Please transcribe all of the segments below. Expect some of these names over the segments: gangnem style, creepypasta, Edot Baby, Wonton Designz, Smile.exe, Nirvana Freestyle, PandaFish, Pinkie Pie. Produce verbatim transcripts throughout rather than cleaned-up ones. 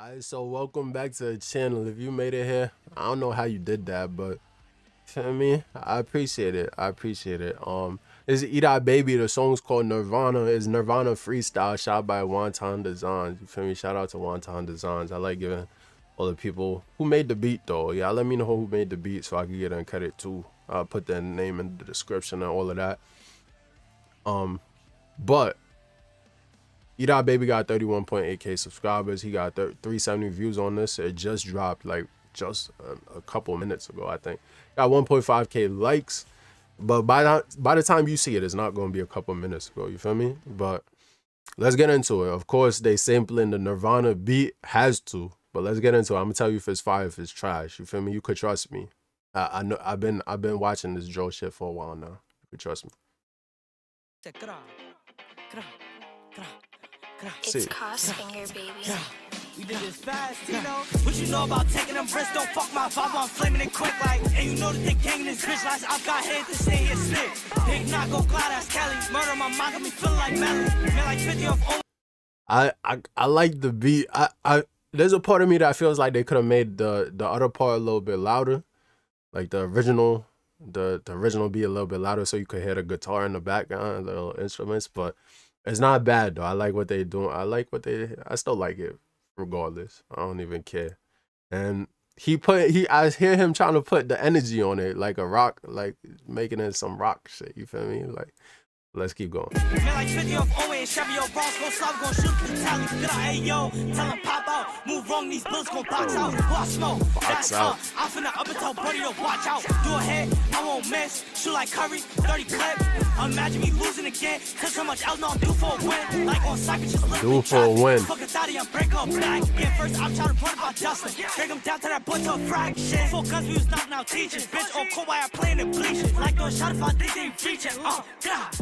Alright, so welcome back to the channel. If you made it here, I don't know how you did that, but I mean, I appreciate it. I appreciate it. Um, this is Edot Baby. The song's called Nirvana. It's Nirvana Freestyle, shot by Wonton Designz. You feel me? Shout out to Wonton Designz. I like giving all the people who made the beat though. Yeah, let me know who made the beat so I can get uncredit too. I'll put their name in the description and all of that. Um, but Edot Baby got thirty-one point eight K subscribers. He got three seventy views on this. It just dropped like just a, a couple minutes ago, I think. Got one point five K likes. But by the, by the time you see it, it's not going to be a couple minutes ago. You feel me? But let's get into it. Of course, they sampling the Nirvana beat. Has to. But let's get into it. I'm going to tell you if it's fire, if it's trash. You feel me? You could trust me. I, I know, I've been, I've been watching this drill shit for a while now. You could trust me. It's cross finger, baby. Yeah. We did this fast, you know. What you know about taking them risks? Don't fuck my vibe, I'm flaming it quick like. And you know that they gang in this bitch like I've got head to stay here slick. Big knock go glad ass Cali. Murder my mind got me feeling like metal. Man, like fifty of only. I I I like the beat. I I there's a part of me that feels like they could have made the the other part a little bit louder, like the original the the original beat a little bit louder so you could hear the guitar in the background, the little instruments, but. It's not bad though. I like what they doing. I like what they. I still like it regardless. I don't even care. And he put he. I hear him trying to put the energy on it, like a rock, like making it some rock shit. You feel me? Like, let's keep going. Man, like fifty of always Chevy or Ross, go stop, go shoot the talent. Get out, hey yo, tell him pop out, move wrong, these bills go box out. Watch smoke, that's out. I finna up and tell buddy to watch out. Do a hit, I won't miss. Shoot like Curry, thirty clip. Imagine me losing again, cause how much else no I'm due for a win. Like on soccer, just I'm due for a win. Fuck it, daddy, I'm break up back. Yeah, first I'm trying to run about Justin. Drag him down to that bunch of frack shit. Four guns we was knocking out teachers. Bitch, on cool while I playing and bleaching. Like no shot if I think they ain't reaching. Oh, God.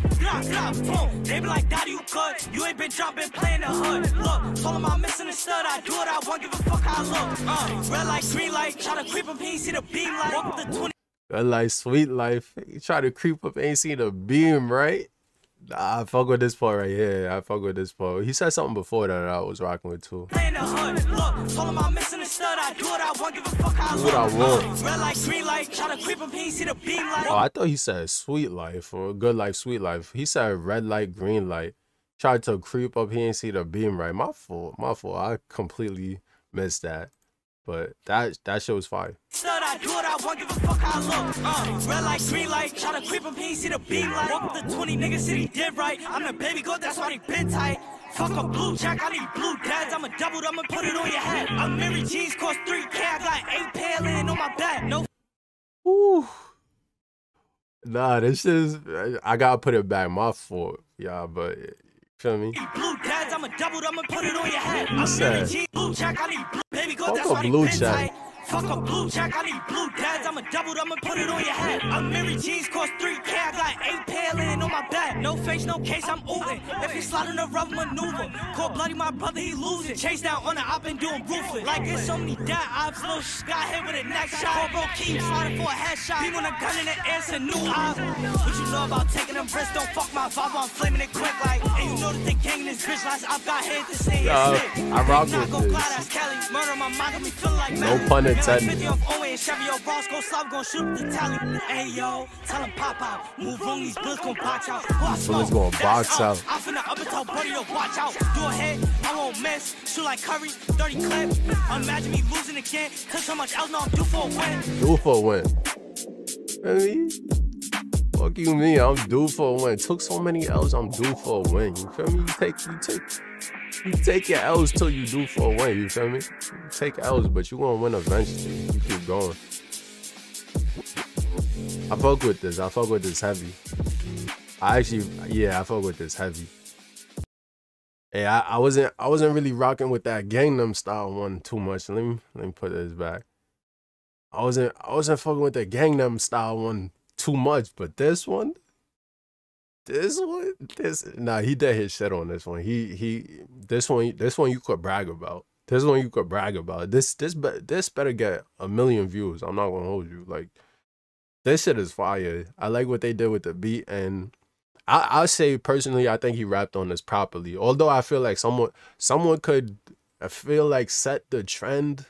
They be like, daddy, you good. You ain't been dropping, playing the hood. Look, told him I'm missing the stud. I do it, I won't give a fuck how I look. Uh, red light, green light, try to creep up, ain't see the beam light. Up the twenty. Red light, sweet life. You try to creep up, ain't see the beam, right? Nah, I fuck with this part right here. I fuck with this part. He said something before that I was rocking with too. Playing the hood. Look, told him I'm missing the stud. I do it, I won't give a fuck how I look. I want. Red light, green light, try to creep up, ain't see the beam light. Oh, I thought he said sweet life or good life, sweet life. He said red light, green light. Tried to creep up, he ain't see the beam right. My fault. My fault. I completely missed that. But that that shit was fire. I do it, I won't give a fuck how I look. Uh, red light, green light, try to creep him, he ain't see the beam light. Walk with the twenty niggas, said he did right. I'm the baby goat, that's why they been tight. Fuck a blue jack, I need blue dads. I'ma double them and put it on your head. A Mary G's cost three K, I got eight pair laying on my back. No. Ooh. Nah, this is. I gotta put it back, my fault, y'all, but you feel me? Blue dads, I'ma double them and put it on your head. A Mary G's blue jack, I need blue baby goat, that's why they been tight. Fuck a blue jack, I need blue dads. I'ma double them and put it on your head. A Mary G's cost three K, I got eight pair laying on my back. No face, no case, I'm ootin'. If he slide in a rough maneuver, cold bloody my brother, he losing. Chase down on the op and doing roofing. Like it's so many dad ops, little sh got hit with a neck shot. Bro, keep sliding for a headshot. He want a gun in the air, it's a new op. What you know about taking them risks? Don't fuck my vibe, I'm flaming it quick like. And you know that they gang in this bitch like I've got head to say it's sick. I rock with this. Murder my mind, got me feeling like no pun. Like fifty of Owen, Chevy or Ross, go stop, gon' shoot the tally. Hey yo, tell him pop out, move on, these bullets gon' box out. Watch bullets gon' box out. I finna up and tell buddy to watch out. Do a hit, I won't miss. Shoot like Curry, thirty clip. Imagine me losing again, cause how much else no I'm due for a win. Due for a win. Really? Fuck you me, I'm due for a win. Took so many L's, I'm due for a win. You feel me? You take, you take. You take your L's till you do for a win, you feel me? You take L's, but you gonna win eventually. You keep going. I fuck with this. I fuck with this heavy. I actually, yeah, I fuck with this heavy. Hey, I, I wasn't, I wasn't really rocking with that Gangnam Style one too much. Let me, let me put this back. I wasn't, I wasn't fucking with the Gangnam Style one too much, but this one. This one, this nah, he did his shit on this one. He he, this one, this one you could brag about. This one you could brag about. This this be, this better get a million views. I'm not gonna hold you. Like this shit is fire. I like what they did with the beat, and I I say personally, I think he rapped on this properly. Although I feel like someone someone could I feel like set the trend.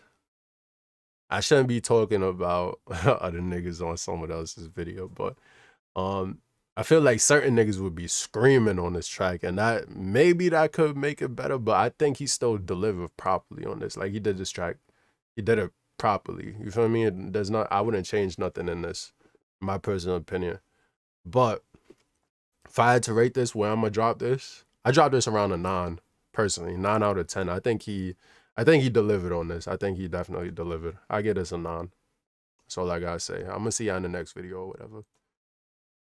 I shouldn't be talking about other niggas on someone else's video, but um, I feel like certain niggas would be screaming on this track, and that maybe that could make it better, but I think he still delivered properly on this. Like, he did this track, he did it properly. You feel me? It does not, I wouldn't change nothing in this, my personal opinion. But if I had to rate this, where I'm gonna drop this, I dropped this around a nine, personally, nine out of ten. I think he, I think he delivered on this. I think he definitely delivered. I get this a nine. That's all I gotta say. I'm gonna see you in the next video or whatever.